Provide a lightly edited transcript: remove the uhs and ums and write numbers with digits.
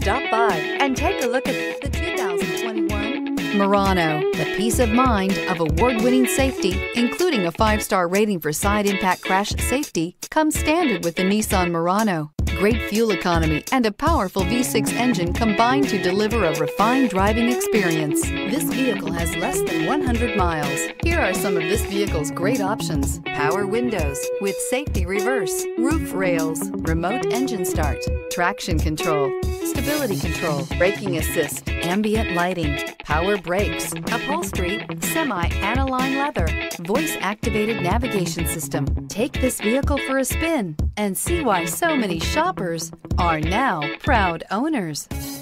Stop by and take a look at the 2021 Murano, the peace of mind of award-winning safety, including a 5-star rating for side impact crash safety, comes standard with the Nissan Murano. Great fuel economy and a powerful V6 engine combine to deliver a refined driving experience. This vehicle has less than 100 miles. Here are some of this vehicle's great options: power windows with safety reverse, roof rails, remote engine start, traction control, stability control, braking assist, ambient lighting, power brakes, upholstery, semi-aniline leather, voice-activated navigation system. Take this vehicle for a spin and see why so many shoppers are now proud owners.